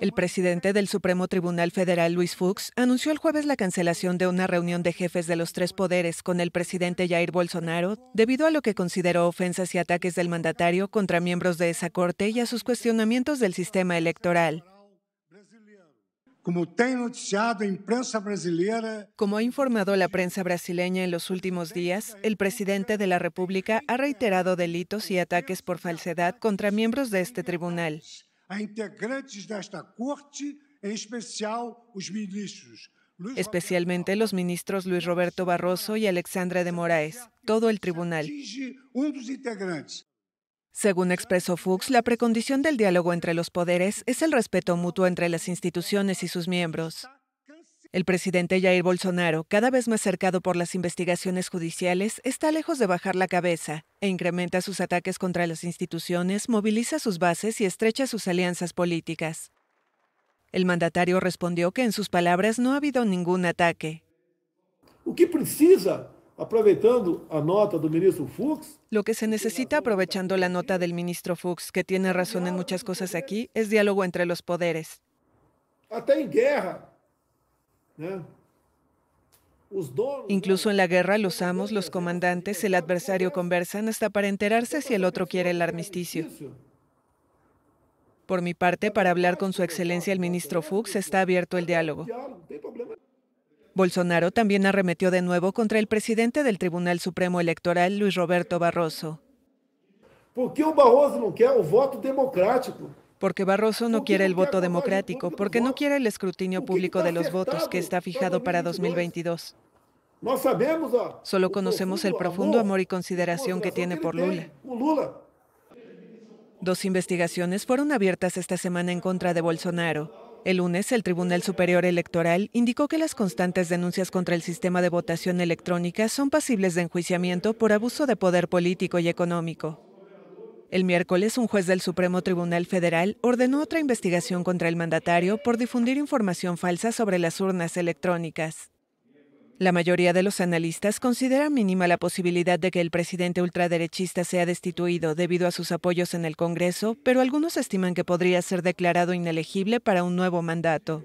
El presidente del Supremo Tribunal Federal, Luiz Fux, anunció el jueves la cancelación de una reunión de jefes de los tres poderes con el presidente Jair Bolsonaro debido a lo que consideró ofensas y ataques del mandatario contra miembros de esa corte y a sus cuestionamientos del sistema electoral. Como ha informado la prensa brasileña en los últimos días, el presidente de la República ha reiterado delitos y ataques por falsedad contra miembros de este tribunal. Especialmente los ministros Luis Roberto Barroso y Alexandre de Moraes, todo el tribunal. Según expresó Fux, la precondición del diálogo entre los poderes es el respeto mutuo entre las instituciones y sus miembros. El presidente Jair Bolsonaro, cada vez más cercado por las investigaciones judiciales, está lejos de bajar la cabeza e incrementa sus ataques contra las instituciones, moviliza sus bases y estrecha sus alianzas políticas. El mandatario respondió que en sus palabras no ha habido ningún ataque. ¿Lo que precisa? Aprovechando la nota del ministro Fux. Lo que se necesita, aprovechando la nota del ministro Fux, que tiene razón en muchas cosas aquí, es diálogo entre los poderes. Hasta en guerra. Incluso en la guerra, los amos, los comandantes, el adversario conversan hasta para enterarse si el otro quiere el armisticio. Por mi parte, para hablar con su excelencia el ministro Fux, está abierto el diálogo. Bolsonaro también arremetió de nuevo contra el presidente del Tribunal Supremo Electoral, Luis Roberto Barroso. Porque Barroso no quiere el voto democrático, porque no quiere el escrutinio público de los votos que está fijado para 2022. Solo conocemos el profundo amor y consideración que tiene por Lula. Dos investigaciones fueron abiertas esta semana en contra de Bolsonaro. El lunes, el Tribunal Superior Electoral indicó que las constantes denuncias contra el sistema de votación electrónica son pasibles de enjuiciamiento por abuso de poder político y económico. El miércoles, un juez del Supremo Tribunal Federal ordenó otra investigación contra el mandatario por difundir información falsa sobre las urnas electrónicas. La mayoría de los analistas considera mínima la posibilidad de que el presidente ultraderechista sea destituido debido a sus apoyos en el Congreso, pero algunos estiman que podría ser declarado inelegible para un nuevo mandato.